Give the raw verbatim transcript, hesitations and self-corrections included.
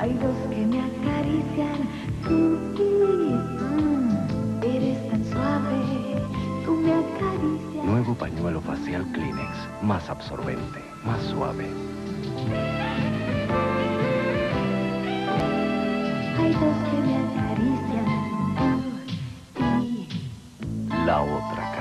Hay dos que me acarician, tú eres tan suave, tú me acaricias. Nuevo pañuelo facial Kleenex, más absorbente, más suave. Hay dos que me acarician, tú y la otra cara.